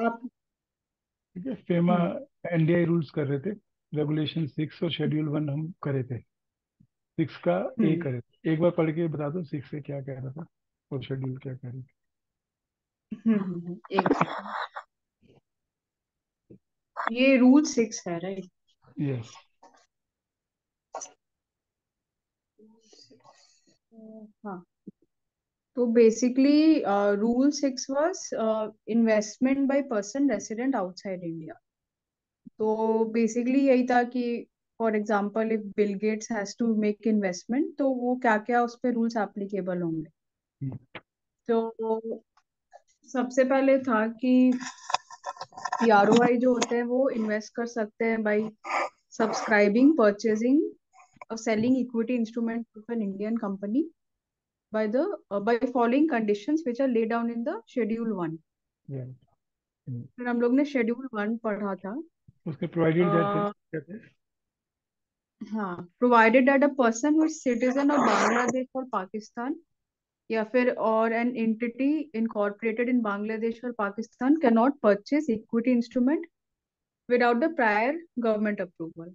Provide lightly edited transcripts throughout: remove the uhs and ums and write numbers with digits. आप ठीक है। फेमा हम्म एनडीआई रूल्स कर रहे थे, रेगुलेशन 6 और शेड्यूल 1 हम करे थे, 6 का ए हम्म करे थे। एक बार पढ़ के बता दो 6 से क्या कह रहा था और शेड्यूल क्या कह रही थी। एक सेकंड, ये रूल 6 है राइट? यस हाँ, तो basically rule 6 was investment by person resident outside India. तो बेसिकली यही था कि for example if Bill Gates has to make investment तो वो क्या क्या उस पे रूल्स एप्लीकेबल होंगे। तो सबसे पहले था कि ROI जो होते हैं वो इन्वेस्ट कर सकते हैं बाय सब्सक्राइबिंग, परचेजिंग और selling equity instrument of an Indian company by following conditions which are laid down in the Schedule 1. फिर हम लोग ने Schedule 1 पढ़ा था। उसके प्रोवाइडेड अ, दैट हाँ, provided that a person who is citizen of Bangladesh or Pakistan या फिर और an entity incorporated in Bangladesh or Pakistan cannot purchase equity instrument without the prior government approval.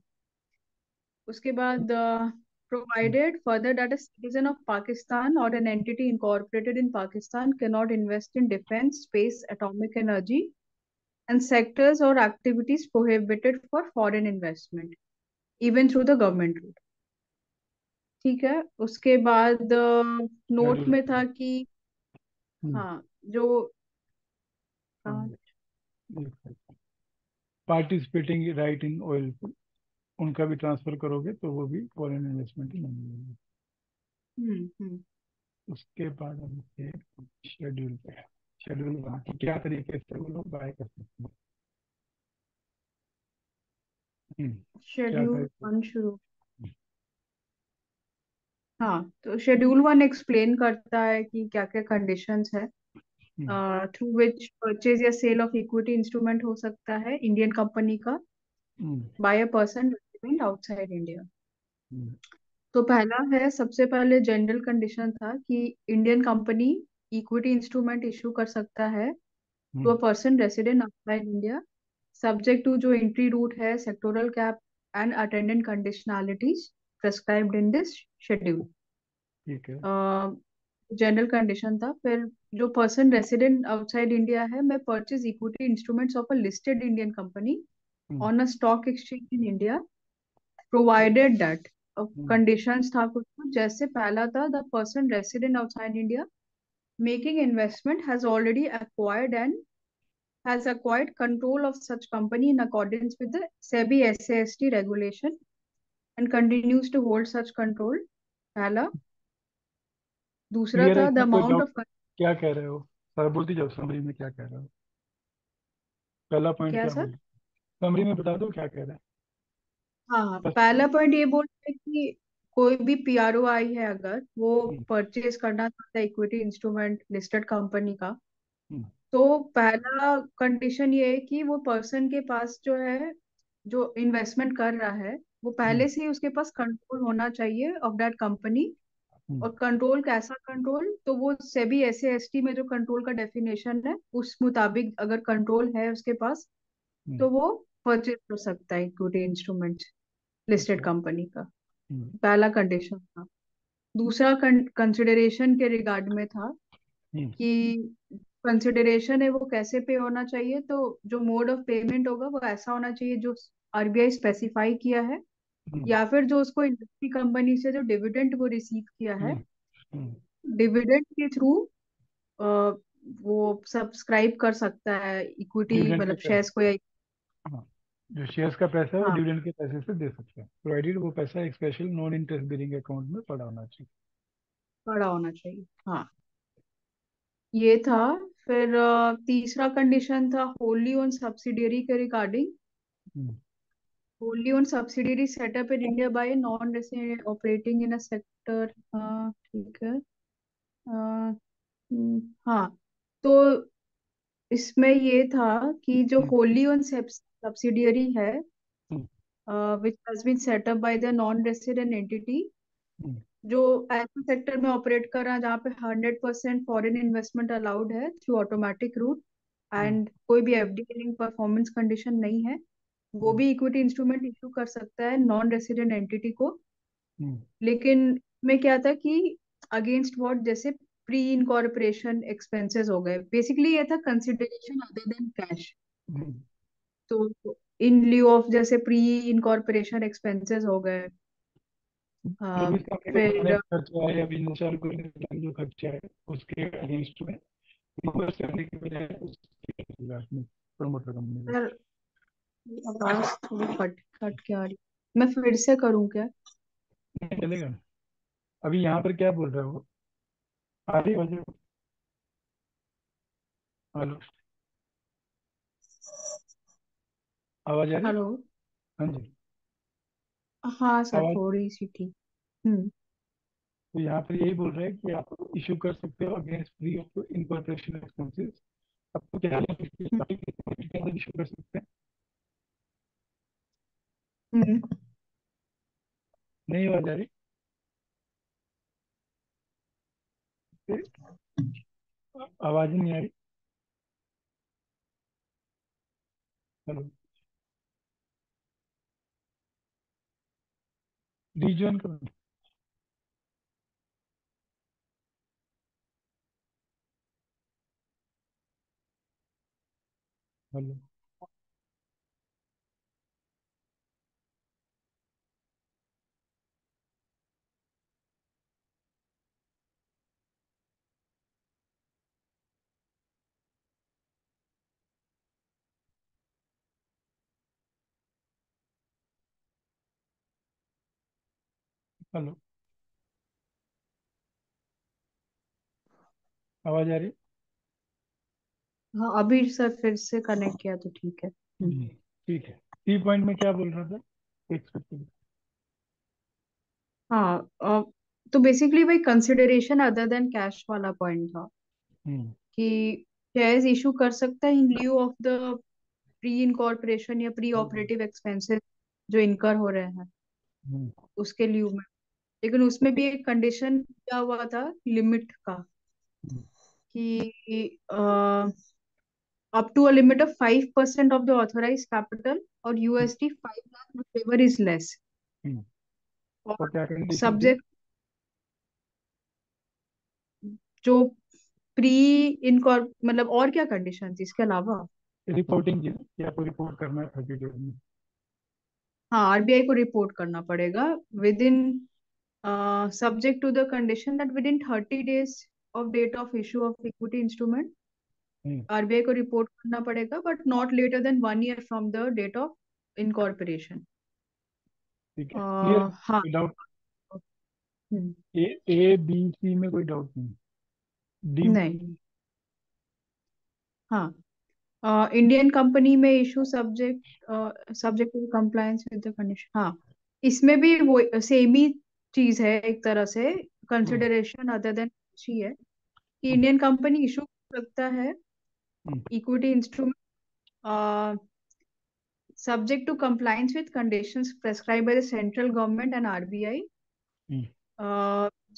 उसके बाद provided further that a citizen of Pakistan or an entity incorporated in Pakistan cannot invest in defense, space, atomic energy, and sectors or activities prohibited for foreign investment, even through the government route. ठीक है। उसके बाद note schedule में था कि हाँ जो हाँ, पार्टिसिपेटिंग राइट इन ऑयल, उनका भी ट्रांसफर करोगे तो वो भी फॉरेन इन्वेस्टमेंट ही मानेंगे। हम्म हम्म उसके बाद हम शेड्यूल पे हैं। शेड्यूल 1 कि क्या तरीके से वो लोग बाय कर सकते हैं। क्या तरीके। Schedule 1 शुरू। हाँ, तो Schedule 1 एक्सप्लेन करता है कि क्या क्या कंडीशंस है हम्म, थ्रू विच परचेज या सेल ऑफ इक्विटी इंस्ट्रूमेंट हो सकता है इंडियन कंपनी का hmm, by a person resident outside India. Hmm, तो पहला है, सबसे पहले जनरल कंडीशन था कि Indian company equity instrument issue कर सकता है to a hmm, person resident outside India, subject to जो एंट्री रूट है, sectoral cap and attendant conditionalities prescribed in this schedule, ठीक है। जनरल कंडीशन था। फिर जो पर्सन रेसिडेंट आउटसाइड इंडिया है मैं purchase equity instruments of a listed Indian company hmm, on a stock exchange in India, provided that hmm, conditions था कुछ कुछ, जैसे पहला था the person resident outside India making investment has already acquired and has acquired control of such company in accordance with the SEBI SAST regulation and continues to hold such control, पहला। दूसरा clear है था द इसमें? कोई amount doubt? Of, क्या कह रहे हो सर, बोलती जाओ समरी में क्या कह रहे हो। पहला पॉइंट क्या क्या सर? बोल, समरी में बता दो क्या कह रहे हैं हाँ, बस। पहला पॉइंट ये बोल रहे हैं कि कोई भी PROI है अगर वो हम्म, परचेज करना चाहता है इक्विटी इंस्ट्रूमेंट लिस्टेड कंपनी का, हम्म, तो पहला कंडीशन ये है कि वो पर्सन के पास जो है, जो इन्वेस्टमेंट कर रहा है वो हम्म, पहले से ही उसके पास कंट्रोल होना चाहिए ऑफ दैट कंपनी। हम्म, और कंट्रोल कैसा कंट्रोल, तो वो सेबी SAST में जो कंट्रोल का डेफिनेशन है उस मुताबिक अगर कंट्रोल है उसके पास हम्म, तो वो परचेज कर सकता है इक्विटी इंस्ट्रूमेंट लिस्टेड अच्छा। कंपनी का, हम्म, पहला कंडीशन था। दूसरा कंसिडरेशन के रिगार्ड में था हम्म, कि कंसिडरेशन है वो कैसे पे होना चाहिए, तो जो मोड ऑफ पेमेंट होगा वो ऐसा होना चाहिए जो RBI स्पेसिफाई किया है, हम्म, या फिर जो उसको इंडस्ट्री कंपनी से जो डिविडेंड वो रिसीव किया है, हम्म, हम्म, डिविडेंड के थ्रू वो सब्सक्राइब कर सकता है इक्विटी, डिविडेंड के मतलब शेयर्स को, या हाँ, जो शेयर्स का पैसा है वो हाँ डिविडेंड के पैसे से दे सकते हैं, प्रोवाइडेड वो पैसा एक special non interest bearing account में पड़ा होना चाहिए। बड़ा होना चाहिए। हाँ, ये था। फिर तीसरा कंडीशन था होली ओन सब्सिडियरी के regarding, hmm, wholly owned subsidiary set up in India by a non-resident operating in a sector, ठीक है। हाँ, तो इसमें ये था कि जो हम्म, wholly owned subsidiary है हम्म, which has been set up by the non-resident entity, हम्म, जो ऐसे सेक्टर में ऑपरेट कर रहा है जहाँ पे 100% फॉरेन इन्वेस्टमेंट अलाउड है थ्रू ऑटोमेटिक रूट, एंड कोई भी एफडीआई लिंक परफॉर्मेंस कंडीशन नहीं है, वो भी इक्विटी इंस्ट्रूमेंट इश्यू कर सकता है नॉन रेसिडेंट एंटिटी को। लेकिन में क्या था कि अगेंस्ट व्हाट, जैसे प्री इनकॉर्पोरेशन एक्सपेंसेस हो गए, बेसिकली ये था कंसिडरेशन अदर देन कैश। तो इन लियो ऑफ जैसे प्री इनकॉर्पोरेशन एक्सपेंसेस हो गए, मैं फिर से करूं क्या? चलेगा। अभी यहाँ पर क्या बोल रहा है वो? हेलो, आवाज आ रही? हेलो, हाँ जी, हाँ सर, थोड़ी सी ठीक। तो यहाँ पर यही बोल रहा है कि आप इशू कर सकते हो against free of incorporation expenses. आपको क्या इशू कर सकते हैं? नहीं आवाज आ रही? आवाज नहीं आ रही। हेलो, रिज्वाइन करो। हेलो, हेलो, आवाज आ रही? हाँ, अभी सर फिर से कनेक्ट किया तो ठीक है। ठीक है। टी पॉइंट में क्या बोल रहा था? एक्सपेक्टेड। हाँ, तो बेसिकली भाई कंसिडरेशन अदर देन कैश वाला पॉइंट था कि शेयर्स इशू कर सकता है in lieu of the pre incorporation या प्री ऑपरेटिव एक्सपेंसेस जो इनकर हो रहे हैं उसके लियो में। लेकिन उसमें भी एक कंडीशन दिया हुआ था लिमिट का कि up to a limit of 5% of the authorise capital और USD 5 lakh whatever is less. और सब्जेक्ट जो प्री इनकॉर्प मतलब और क्या कंडीशन इसके अलावा रिपोर्टिंग या कोई रिपोर्ट करना है 30 डेज में। हाँ, आरबीआई को रिपोर्ट करना पड़ेगा within subject to the condition that within 30 days of date of issue of equity instrument RBI को रिपोर्ट करना पड़ेगा, but not later than 1 year from the date of incorporation. हाँ, A B C में कोई doubt नहीं? नहीं। हाँ, Indian company में issue subject to compliance with the condition. हाँ, इसमें भी वो सेम ही चीज है, एक तरह से कंसिडरेशन अदर देन अच्छी है कि इंडियन कंपनी इशू कर सकता है equity instrument subject to compliance with conditions prescribe by the central government and RBI,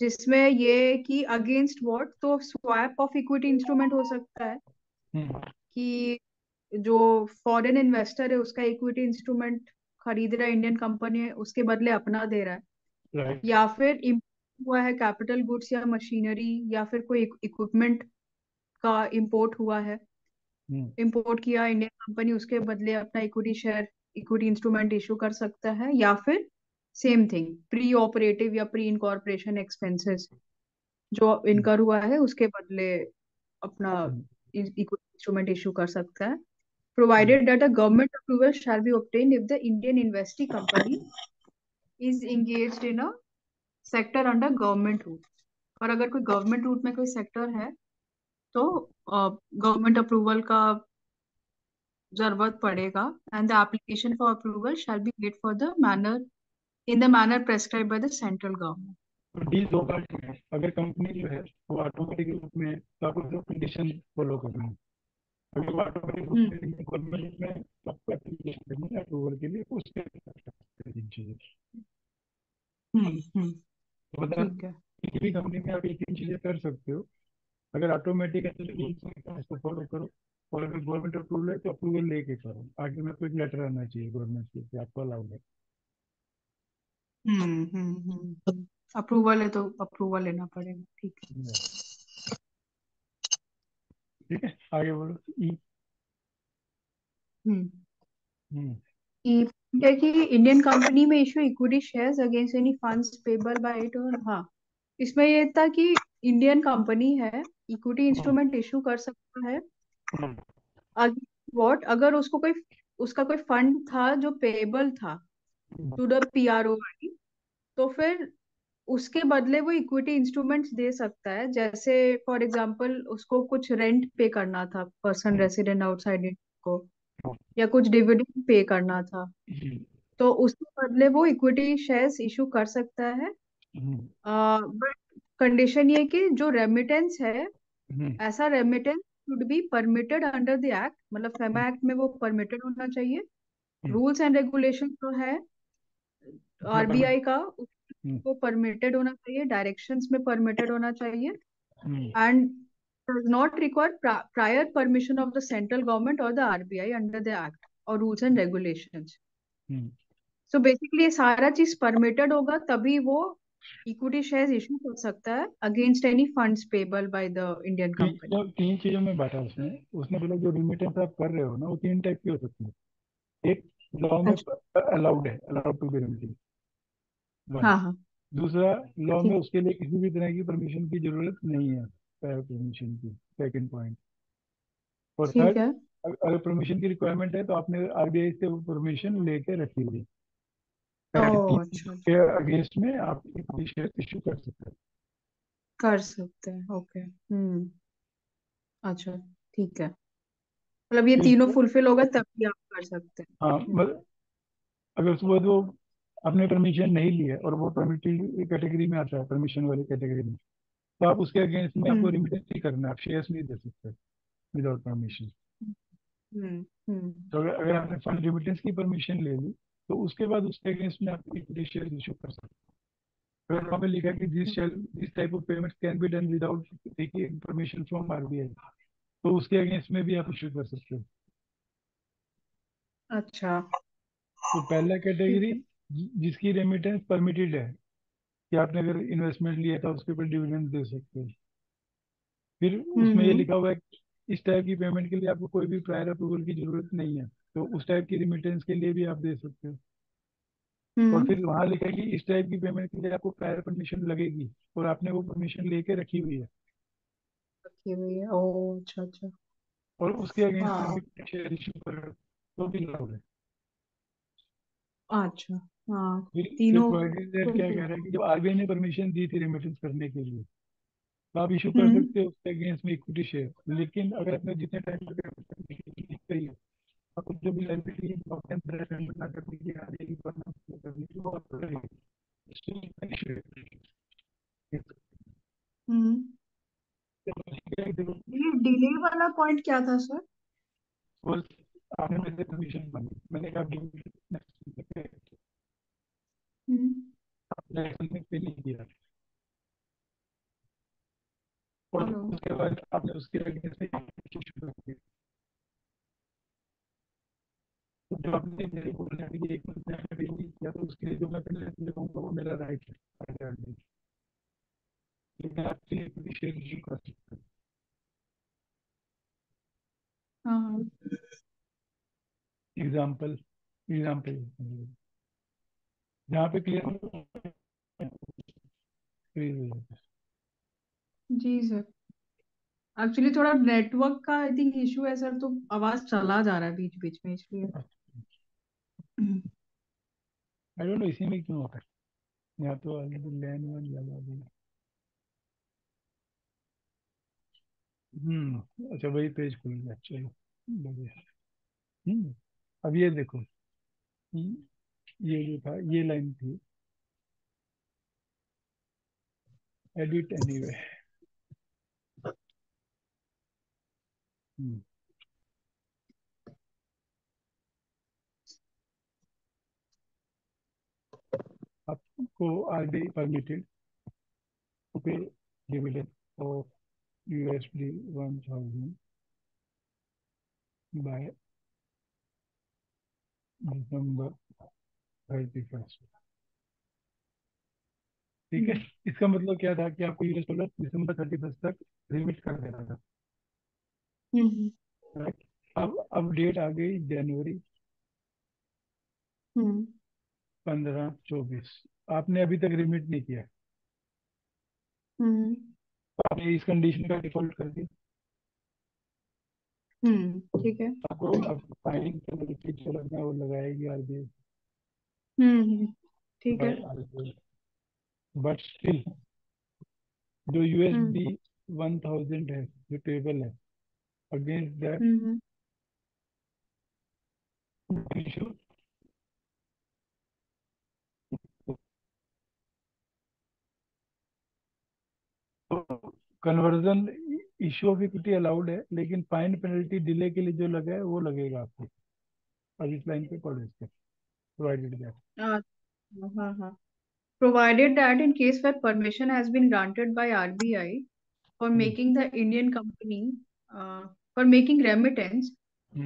जिसमें ये कि अगेंस्ट व्हाट, तो स्वैप ऑफ इक्विटी इंस्ट्रूमेंट हो सकता है कि जो फॉरेन इन्वेस्टर है उसका इक्विटी इंस्ट्रूमेंट खरीद रहा है इंडियन कंपनी है, उसके बदले अपना दे रहा है, right. या फिर इम्पोर्ट हुआ है कैपिटल गुड्स या मशीनरी या फिर कोई इक्विपमेंट का इम्पोर्ट हुआ है, इम्पोर्ट किया इंडियन कंपनी, उसके बदले अपना equity share equity instrument issue कर सकता है। या फिर सेम थिंग प्री ऑपरेटिव या प्री इनकॉर्पोरेशन एक्सपेंसेस जो इनकर हुआ है उसके बदले अपना इक्विटी इंस्ट्रूमेंट इशू कर सकता है, provided that a government approval shall be obtained if the Indian investee company is engaged in a sector under government route. और अगर कोई government route में कोई sector है तो government approval का जरूरत पड़ेगा, and the application for approval shall be made for the manner in the manner prescribed by the central government. D दो पार्ट में, अगर कंपनी जो है वो ऑटोमेटिक रूप में आपको कंडीशन फॉलो करना है, कंपनी में आप ये 3 चीजें कर सकते हो। अगर ऑटोमेटिक फॉलो करो और अगर गवर्नमेंट अप्रूवल है तो अप्रूवल लेके करो, आगे में कोई लेटर आना चाहिए गवर्नमेंट से आपको अलाउड है। अप्रूवल है तो अप्रूवल लेना पड़ेगा। ठीक है आगे बोलो। देखिए इंडियन कंपनी में issue equity shares against any funds payable by it और हाँ इसमें ये था कि इंडियन कंपनी है इक्विटी इंस्ट्रूमेंट इशू कर सकता है व्हाट अगर उसको कोई उसका कोई फंड था जो पेबल था टू द PROI तो फिर उसके बदले वो इक्विटी इंस्ट्रूमेंट्स दे सकता है। जैसे फॉर एग्जांपल उसको कुछ रेंट पे करना था पर्सन रेसिडेंट आउटसाइड इंडिया को या कुछ डिविडेंड पे करना था तो उसके बदले वो इक्विटी शेयर्स इशू कर सकता है। बट कंडीशन ये कि जो रेमिटेंस है ऐसा remittance should be permitted under the act, मतलब फेमा एक्ट में वो परमिटेड होना चाहिए। रूल्स एंड रेगुलेशन जो है RBI का वो परमिटेड होना चाहिए, डायरेक्शंस में परमिटेड होना चाहिए and does not require prior permission of the central government or the RBI under the act or rules and regulations. So basically ये सारा चीज परमिटेड होगा तभी वो इक्विटी शेयर्स इशू कर सकता है against any funds payable by the Indian company. तीन चीजों में बांटा उसने बोला जो रेमिटेंस आप कर रहे हो ना वो तीन टाइप की हो सकती है। एक लॉ में अलाउड है, अलाउड टू बी रेमिटेंस। हाँ दूसरा लॉ में उसके लिए किसी भी तरह की परमिशन की जरूरत नहीं है परमिशन की, सेकंड पॉइंट। और थर्ड अगर परमिशन की रिक्वायरमेंट है तो आपने RBI से वो परमिशन लेके रखी हुई के अगेंस्ट में आप इक्विटी शेयर इशू कर सकते हैं ओके अच्छा ठीक है मतलब ये तीनों फुलफिल होगा तभी आप कर सकते हैं। हाँ मतलब अगर सुबह वो आपने परमिशन नहीं लिया और वो परमिटेड कैटेगरी में आता है परमिशन वाली कैटेगरी में तो आप उसके अगेंस्ट में आपको रेमिटेंस नहीं करना, आप शेयर्स नहीं दे सकते विदाउट परमिशन। तो अगर आपने फंड रेमिटेंस की परमिशन ले ली तो उसके बाद उसके अगेंस्ट में आप इक्विटी शेयर्स इशू कर सकते हैं। अगर लिखा कि this type of payments can be done without taking permission from RBI तो उसके अगेंस्ट में भी आप इशू कर सकते हो। अच्छा तो पहला कैटेगरी जिसकी रेमिटेंस परमिटेड है कि आपने अगर इन्वेस्टमेंट लिया था उसके ऊपर डिविडेंड दे सकते हैं। फिर उसमें ये लिखा हुआ है कि इस टाइप की पेमेंट के लिए आपको कोई भी प्रायर अप्रूवल की जरूरत नहीं है तो उस टाइप की रिमिटेंस के लिए भी आप दे सकते हो। और फिर वहाँ लिखा है कि इस टाइप की पेमेंट के लिए आपको प्रायर परमिशन लगेगी और आपने वो परमिशन लेके रखी हुई है और उसके अगेंस्ट शेयर इशू कर तो भी लाभ है। अच्छा तीनों क्या कह रहा है कि जब RBI ने परमिशन दी थी रेमिटेंस करने के लिए तो आप इशू कर सकते हो उसके अगेंस्ट में इक्विटी शेयर, लेकिन अगर आपने जितने टाइम तक आपको जो भी लाइबिलिटी ना करने की RBI की परमिशन। डिले वाला पॉइंट क्या था सर? आपने मेरे परमिशन मांगी, मैंने कहा आपने पे नहीं किया और उसके बाद आपने उसके अगेंस्ट जो आपने मेरे को एक महीने में पे नहीं किया तो उसके लिए जो मैं पेनल्टी लगाऊंगा वो मेरा राइट है, लेकिन आपके लिए कोई शेयर इशू कर सकते हैं। एग्जाम्पल जहाँ पे क्लियर जी सर एक्चुअली थोड़ा नेटवर्क का आई थिंक इशू है सर तो आवाज चला जा रहा है बीच बीच में इसलिए आई डोंट नो इसी में क्यों होता है। यहाँ तो ऑलरेडी लैंड वन लगा दिया। अच्छा वही पेज खुल गया। चलो बढ़िया। अब ये देखो ये जो था ये लाइन थी एडिट एनीवे। आपको RBI permitted to pay dividend of USD 1000 by December 31st। ठीक है, इसका मतलब क्या था कि आपको यूएस डॉलर December 31st तक रिमिट कर देना था। राइट, अब डेट आ गई जनवरी 15-24। आपने अभी तक रिमिट नहीं किया, आपने इस कंडीशन का डिफॉल्ट कर दिया। ठीक है, आपको फाइलिंग पेनल्टी जो लगना है वो लगाएगी आरबीआई। ठीक है, बट स्टिल जो यूएसडी 1000 है जो टेबल है, against that issue conversion issue of equity allowed है, लेकिन फाइन पेनल्टी डिले के लिए जो लगा है वो लगेगा आपको। अब इस लाइन पे कॉलेज के provided that provided that in case where permission has been granted by RBI for making the Indian company for making remittance,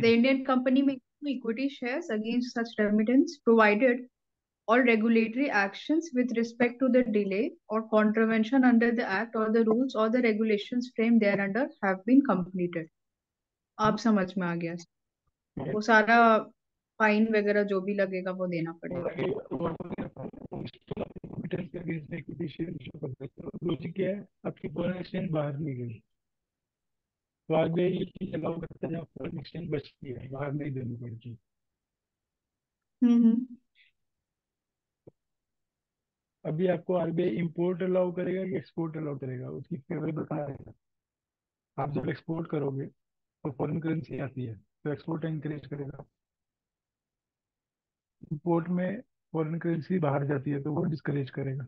the Indian company making equity shares against such remittance, provided all regulatory actions with respect to the delay or contravention under the act or the rules or the regulations framed thereunder have been completed। आप समझ में आ गया, वो सारा fine वगैरह जो भी लगेगा वो देना पड़ेगा। आपकी फॉरेन एक्सचेंज बाहर नहीं गई तो आगे ये चीज अलाउ करता है, फॉरेन एक्सचेंज बचती है, बाहर नहीं देनी पड़ती। अभी आपको आरबीआई इंपोर्ट अलाउ करेगा या एक्सपोर्ट अलाउ करेगा, उसकी फेवर बता रहेगा। आप जब एक्सपोर्ट करोगे तो फॉरेन करेंसी आती है तो एक्सपोर्ट इंक्रीज करेगा, इंपोर्ट में फॉरेन करेंसी बाहर जाती है तो वो डिस्करेज करेगा।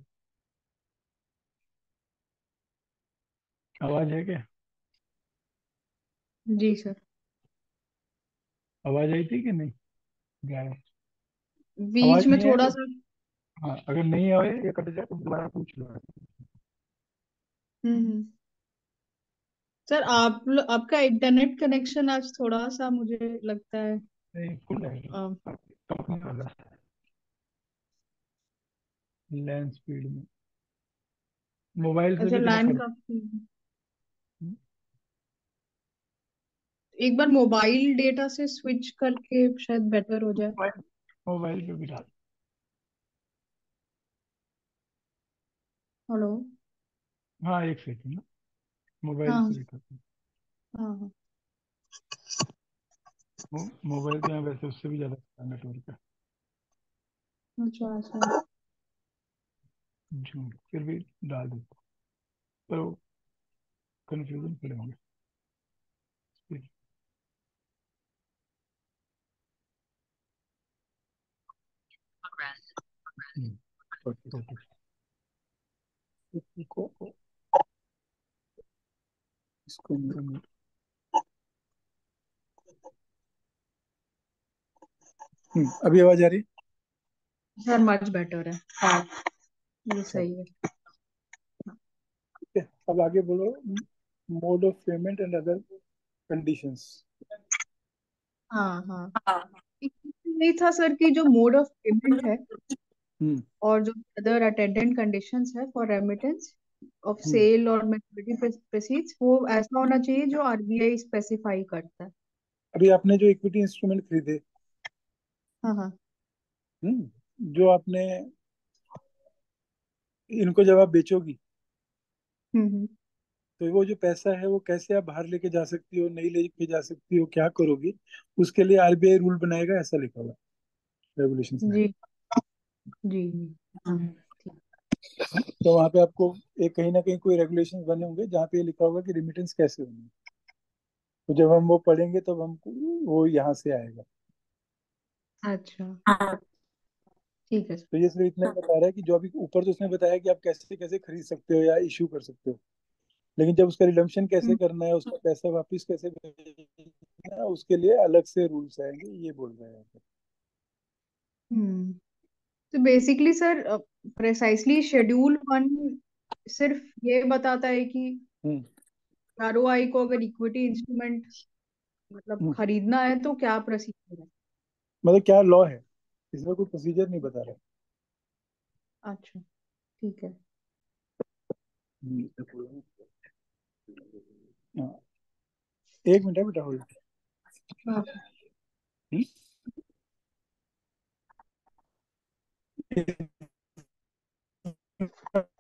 आवाज है क्या? जी सर, आवाज आई थी कि नहीं? बीच में थोड़ा सा, हाँ, अगर नहीं आए ये कट जाए तो दोबारा पूछ लो। सर आपका इंटरनेट कनेक्शन आज थोड़ा सा मुझे लगता है नहीं, फुल है कंपनी वाला लैंड स्पीड में मोबाइल से। अच्छा, लैंड का एक बार मोबाइल डेटा से स्विच करके शायद बेटर हो जाए। मोबाइल पे भी डाल। हेलो, हाँ एक सेकंड, मोबाइल से करते हैं। मोबाइल पे वैसे उससे भी ज्यादा नेटवर्क है। अच्छा, झूठ फिर भी डाल देता पर वो कंफ्यूजन पड़े होंगे। इसको अभी आवाज आ रही सर? मच बेटर है। हाँ ये सही है। अब आगे बोलो, mode of payment and other conditions. हाँ, नहीं था सर कि जो मोड ऑफ पेमेंट है और जो अदर अटेंडेंट कंडीशंस है फॉर रेमिटेंस ऑफ सेल और मैच्योरिटी प्रोसीड्स, वो ऐसा होना चाहिए जो आरबीआई स्पेसिफाई करता है। अभी आपने जो इक्विटी इंस्ट्रूमेंट खरीदे, जो आपने इनको जब आप बेचोगी तो वो जो पैसा है वो कैसे आप बाहर लेके जा सकती हो, नहीं लेके जा सकती हो, क्या करोगी, उसके लिए आरबीआई रूल बनाएगा, ऐसा लिखा हुआ रेगुलेशन जी। तो वहाँ पे आपको एक कहीं ना कहीं कोई रेगुलेशन बने होंगे जहाँ पे लिखा होगा कि रिमिटेंस कैसे होंगे, तो जब हम वो पढ़ेंगे तब तो हमको वो यहाँ से आएगा। अच्छा ठीक है, तो ये सिर्फ इतना बता रहा है कि जो अभी ऊपर तो उसने बताया कि आप कैसे कैसे खरीद सकते हो या इश्यू कर सकते हो, लेकिन जब उसका रिडम्पशन कैसे करना है, उसका पैसा वापिस कैसे भेजना है, उसके लिए अलग से रूल्स आएंगे, ये बोल रहे हैं। तो बेसिकली सर प्रिसाइसली शेड्यूल 1 सिर्फ ये बताता है कि आरओआई को अगर इक्विटी इंस्ट्रूमेंट मतलब खरीदना है तो क्या प्रोसीजर है, मतलब क्या लॉ है इसमें, कोई प्रोसीजर नहीं बता रहा। अच्छा ठीक है। एक मिनट है बेटा, होल्ड।